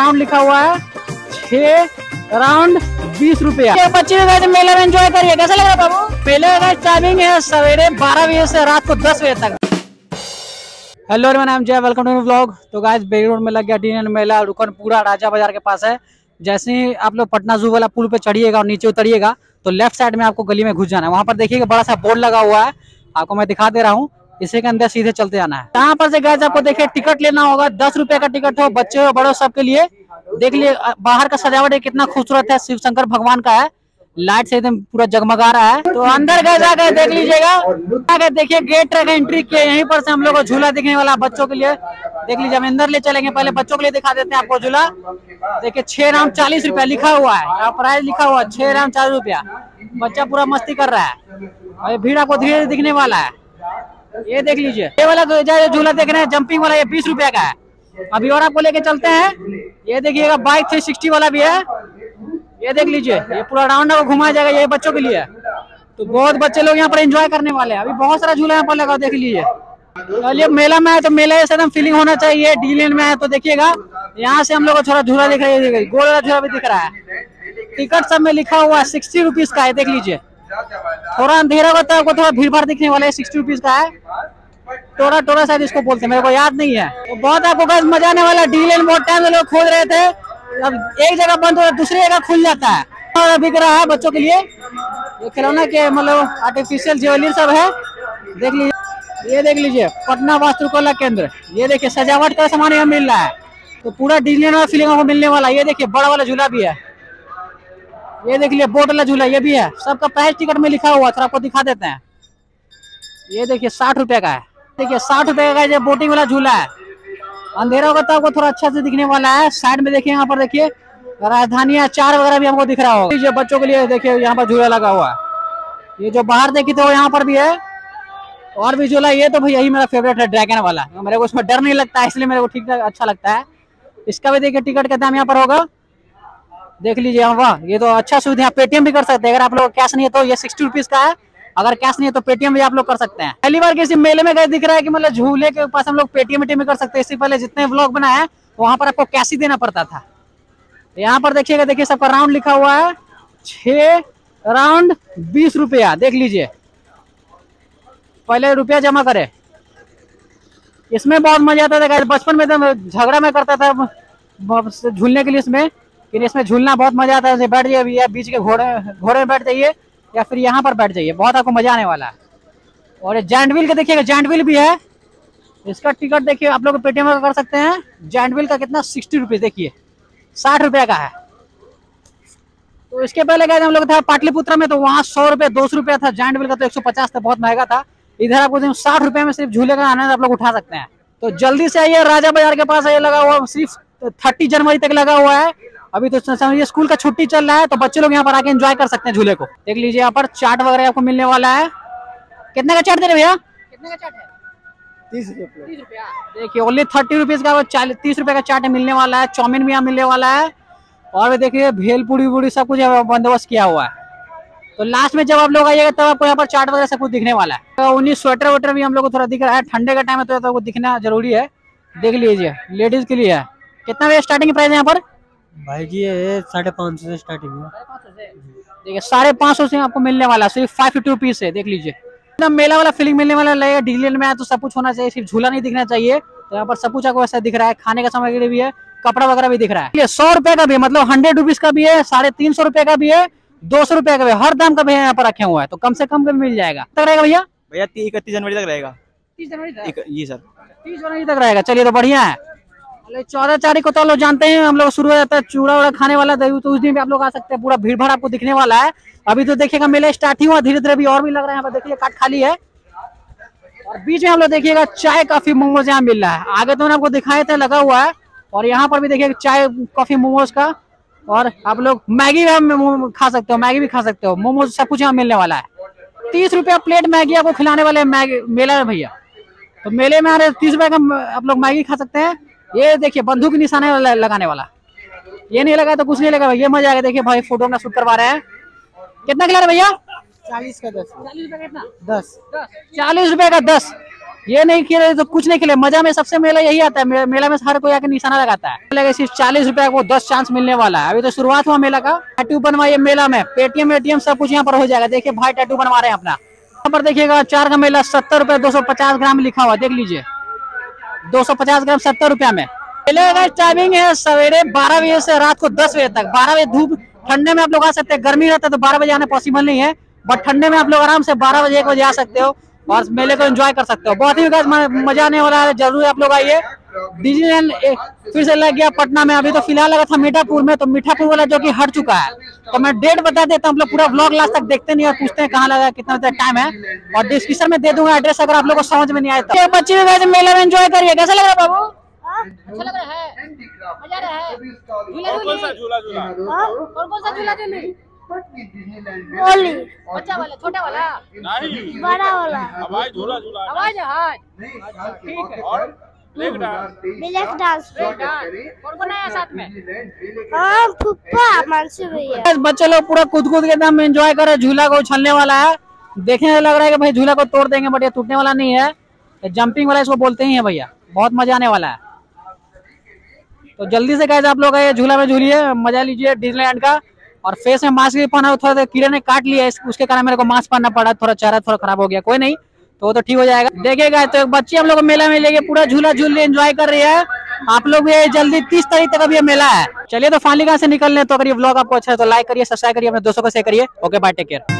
Round लिखा हुआ है 6 राउंड 20 रुपया। बच्चे भी मेला में एंजॉय करिए। कैसा लग रहा है बाबू? मेले का टाइमिंग है सवेरे 12 बजे से रात को 10 बजे तक। हेलो एवरीवन, आई एम जय, वेलकम टू माय व्लॉग। तो गाइस बेली रोड में लग गया डिज्नीलैंड मेला। रुकनपुरा राजा बाजार के पास है। जैसे ही आप लोग पटना जू वाला पुल पे चढ़िएगा और नीचे उतरिएगा तो लेफ्ट साइड में आपको गली में घुस जाना है। वहाँ पर देखिएगा बड़ा सा बोर्ड लगा हुआ है, आपको मैं दिखा दे रहा हूँ। इसी के अंदर सीधे चलते जाना है। यहाँ पर से गाइस आपको देखिए टिकट लेना होगा, 10 रुपये का टिकट हो, बच्चे और बड़ों सबके लिए। देख लिए बाहर का सजावट कितना खूबसूरत है, शिव शंकर भगवान का है, लाइट से एकदम पूरा जगमगा रहा है। तो अंदर गए जाकर देख लीजिएगा। देखिए गेट रखे एंट्री के, यहीं पर से हम लोग को झूला दिखने वाला बच्चों के लिए। देख लीजिए हम अंदर ले चलेंगे, पहले बच्चों के लिए दिखा देते हैं आपको झूला। देखिए 6 राउंड 40 रुपया लिखा हुआ है, यहाँ प्राइस लिखा हुआ है 6 राउंड 40 रुपया। बच्चा पूरा मस्ती कर रहा है और भीड़ आपको धीरे दिखने वाला है। ये देख लीजिए ये वाला झूला देख रहे हैं, जंपिंग वाला, ये 20 रुपया का है। अभी और आपको लेके चलते हैं। ये देखिएगा बाइक 360 वाला भी है। ये देख लीजिए ये पूरा राउंड आपको घुमाया जाएगा, ये बच्चों के लिए। तो बहुत बच्चे लोग यहाँ पर एंजॉय करने वाले हैं। अभी बहुत सारा झूला यहाँ पर लगा, देख लीजिए। चलिए मेला में है तो मेला से एकदम फीलिंग होना चाहिए। डिज्नीलैंड में है तो देखिएगा यहाँ से हम लोग को थोड़ा झूला दिख रहा है, गोल वाला झूला भी दिख रहा है। टिकट सब में लिखा हुआ है 60 रुपीज का है। देख लीजिए थोड़ा अंधेरा होता है, थोड़ा भीड़ भाड़ दिखने वाला है। 60 रुपीज का है, टोरा टोरा शायद इसको बोलते हैं, मेरे को याद नहीं है। तो बहुत आपको गाइस मजा आने वाला। डिज्नीलैंड बहुत टाइम से लोग खोज रहे थे, अब एक जगह बंद हो दूसरी जगह खुल जाता है। और बिक रहा है बच्चों के लिए ये खिलौना के, मतलब आर्टिफिशियल ज्वेलरी सब है। देख लीजिए ये देख लीजिए पटना वास्तुकला केंद्र। ये देखिए सजावट का सामान यहाँ मिल रहा है। तो पूरा डिज्नीलैंड वाला फीलिंग आपको मिलने वाला। ये देखिए बड़ा वाला झूला भी है, ये देख लीजिए बोट वाला झूला ये भी है। सबका प्राइस टिकट में लिखा हुआ, थोड़ा आपको दिखा देते हैं। ये देखिए 60 रुपये का है। देखिए 60 रुपये का ये बोटिंग वाला झूला है। अंधेरा होगा तो आपको थोड़ा अच्छा से दिखने वाला है। साइड में देखिए यहाँ पर देखिए राजधानी अचार वगैरह भी हमको दिख रहा होगा। ये बच्चों के लिए देखिए यहाँ पर झूला लगा हुआ है। ये जो बाहर देखी थे वो यहाँ पर भी है, और भी झूला। ये तो भाई यही मेरा फेवरेट है, ड्रैगन वाला। मेरे को उसमें डर नहीं लगता है, इसलिए मेरे को ठीक ठाक अच्छा लगता है। इसका भी देखिए टिकट का दाम यहाँ पर होगा, देख लीजिए। वाह ये तो अच्छा सुविधा है, पेटीएम भी कर सकते हैं अगर आप लोग कैश नहीं है तो। ये 60 रुपीज का है, अगर कैश नहीं है तो पेटीएम भी आप लोग कर सकते हैं। पहली बार किसी मेले में गए दिख रहा है कि मतलब झूले के पास हम लोग पेटीएम भी कर सकते हैं। इससे पहले जितने व्लॉग बनाए वहां पर आपको कैश ही देना पड़ता था। यहाँ पर देखिएगा, देखिए सबका राउंड लिखा हुआ है 6 राउंड 20 रुपया। देख लीजिए पहले रुपया जमा करे। इसमें बहुत मजा आता था, बचपन में एकदम झगड़ा में करता था झूलने के लिए इसमें, लेकिन इसमें झूलना बहुत मजा आता है। बैठ जाइए भैया, बीच के घोड़े में बैठ जाइए या फिर यहाँ पर बैठ जाइए, बहुत आपको मजा आने वाला है। और ये जॉइंट व्हील का देखिएगा, जॉइंट व्हील भी है। इसका टिकट देखिए आप लोग पेटीएम का कर सकते हैं। जॉइंट व्हील का कितना 60 रुपीज, देखिए 60 रुपये का है। तो इसके पहले गए हम लोग था पाटलिपुत्रा में, तो वहाँ 100 रुपये 200 रुपया था। जॉइंट व्हील का तो 150 था, बहुत महंगा था। इधर आपको 60 रुपये में सिर्फ झूले का आनंद आप लोग उठा सकते हैं। तो जल्दी से आइए, राजा बाजार के पास ये लगा हुआ, सिर्फ 30 जनवरी तक लगा हुआ है। अभी तो समझिए स्कूल का छुट्टी चल रहा है, तो बच्चे लोग यहाँ पर आके एंजॉय कर सकते हैं झूले को। देख लीजिए यहाँ पर चाट वगैरह आपको मिलने वाला है। कितने का चाट दे रहे भैया? कितने का चाट है? 30 रुपया। देखिए ओनली 30 रुपीज का 30 रुपये का चाट मिलने वाला है। चाउमीन भी यहाँ मिलने वाला है, और भी देखिए भेल पूरी वूड़ी सब कुछ बंदोबस्त किया हुआ है। तो लास्ट में जब आप लोग आइएगा तब आपको यहाँ पर चाट वगैरह सब कुछ दिखने वाला है। उन्हीं स्वेटर वोटर भी हम लोग को थोड़ा दिख रहा है, ठंडे का टाइम है तो आपको दिखना जरूरी है। देख लीजिए लेडीज के लिए है। कितना स्टार्टिंग प्राइस है यहाँ पर भाई जी? ये 550 से स्टार्टिंग है। 550 से देखिए 550 से आपको मिलने वाला, सिर्फ 550 रुपीज है। देख लीजिए एकदम मेला वाला फीलिंग मिलने वाला लगेगा। डिज्नीलैंड में आया तो सब कुछ होना चाहिए, सिर्फ झूला नहीं दिखना चाहिए। तो यहाँ पर सब कुछ आपको ऐसा दिख रहा है, खाने का सामग्री भी है, कपड़ा वगैरह भी दिख रहा है। 100 रुपये का भी, मतलब 100 रुपीज का भी है, 350 रुपये का भी है, 200 रुपये का भी, हर दाम का भी यहाँ पर रखे हुआ है। तो कम से कम का भी मिल जाएगा। तक रहेगा भैया? भैया 31 जनवरी तक रहेगा। 30 जनवरी जी सर, 30 जनवरी तक रहेगा। चलिए तो बढ़िया है। 14 तारीख को तो लोग जानते हैं हम लोग शुरू हो जाता है चूड़ा वूड़ा खाने वाला, तो उस दिन भी आप लोग आ सकते हैं। पूरा भीड़ भाड़ आपको दिखने वाला है। अभी तो देखिएगा मेला स्टार्ट ही हुआ, धीरे धीरे भी और भी लग रहा है। यहाँ पर देखिए काट खाली है, और बीच में हम लोग देखिएगा चाय कॉफी मोमोज यहाँ मिल रहा है। आगे तो आपको दिखाए थे लगा हुआ है, और यहाँ पर भी देखिएगा चाय कॉफी मोमोज का, और आप लोग मैगी भी खा सकते हो, मैगी भी खा सकते हो, मोमोज सब कुछ यहाँ मिलने वाला है। 30 रुपया प्लेट मैगी आपको खिलाने वाले मैगी मेला में भैया। तो मेले में आ रहे 30 रुपये का आप लोग मैगी खा सकते हैं। ये देखिए बंदूक निशाना लगाने वाला, ये नहीं लगा तो कुछ नहीं लगा, ये मजा आएगा। देखिए भाई फोटो अपना शूट करवा रहे हैं। कितना खिला रहे भैया? 40 का 10 40 रुपये का 10 40 रुपये का 10। ये नहीं खेले तो कुछ नहीं खेले। मजा में सबसे मेला यही आता है, मेला में हर कोई आके निशाना लगाता है। सिर्फ 40 रुपया को 10 चांस मिलने वाला है। अभी तो शुरुआत हुआ मेला का। टैटू बनवाइए मेला में, पेटीएम एटीएम सब कुछ यहाँ पर हो जाएगा। देखिए भाई टैटू बनवा रहे हैं अपना। यहाँ पर देखिएगा 4 का मेला, 70 रुपया 250 ग्राम लिखा हुआ, देख लीजिए 250 ग्राम 70 रुपया में। मेले का टाइमिंग है सवेरे 12 बजे से रात को 10 बजे तक। 12 बजे धूप ठंडे में आप लोग आ सकते हैं, गर्मी रहता है तो 12 बजे आना पॉसिबल नहीं है, बट ठंडे में आप लोग आराम से 12 बजे 1 बजे आ सकते हो और मेले को एंजॉय कर सकते हो। बहुत ही मजा आने वाला है, जरूर आप लोग आइए। डिज्नीलैंड फिर से लग गया पटना में। अभी तो फिलहाल लगा था मीठापुर में, तो मीठापुर वाला जो कि हट चुका है। तो मैं डेट बता देता हूँ, हम लोग पूरा ब्लॉग लास्ट तक देखते नहीं और पूछते हैं कहाँ लगा, कितना टाइम है, और डिस्क्रिप्शन में दे दूंगा एड्रेस अगर आप लोग को समझ में नहीं आया तो। 25 मेले में एंजॉय करिए। कैसा लग रहा है बाबू? अच्छा लग रहा है, मजा रहा है। झूला बच्चा वाला, छोटा वाला, बड़ा वाला, हवाई जहाज, ठीक है, और ब्रेक डांस और बनाया साथ में। हाँ फुप्पा मानसी भैया। बच्चे लोग पूरा कूद के एकदम एंजॉय कर रहे। झूला को उछलने वाला है, देखने लग रहा है कि भाई झूला को तोड़ देंगे, बट ये टूटने वाला नहीं है, जंपिंग वाला इसको बोलते ही है भैया। बहुत मजा आने वाला है, तो जल्दी से गाइस आप लोग आइए, झूला में झूलिए, मजा लीजिए डिज्नीलैंड का। और फेस में मास्क भी पहना, थोड़ा कीड़े ने काट लिया उसके कारण मेरे को मास्क पहनना पड़ा, थोड़ा चेहरा थोड़ा खराब हो गया, कोई नहीं तो वो तो ठीक हो जाएगा। देखिएगा तो बच्चे हम लोग को मेला में लेके पूरा झूला झूल एंजॉय कर रही है। आप लोग भी जल्दी 30 तारीख तक अभी मेला है। चलिए तो फाइनली कहाँ से निकलने, तो अगर ये ब्लॉग आपको अच्छा है तो लाइक करिए, सब्सक्राइब करिए, अपने दोस्तों को शेयर करिए। Okay bye, take care.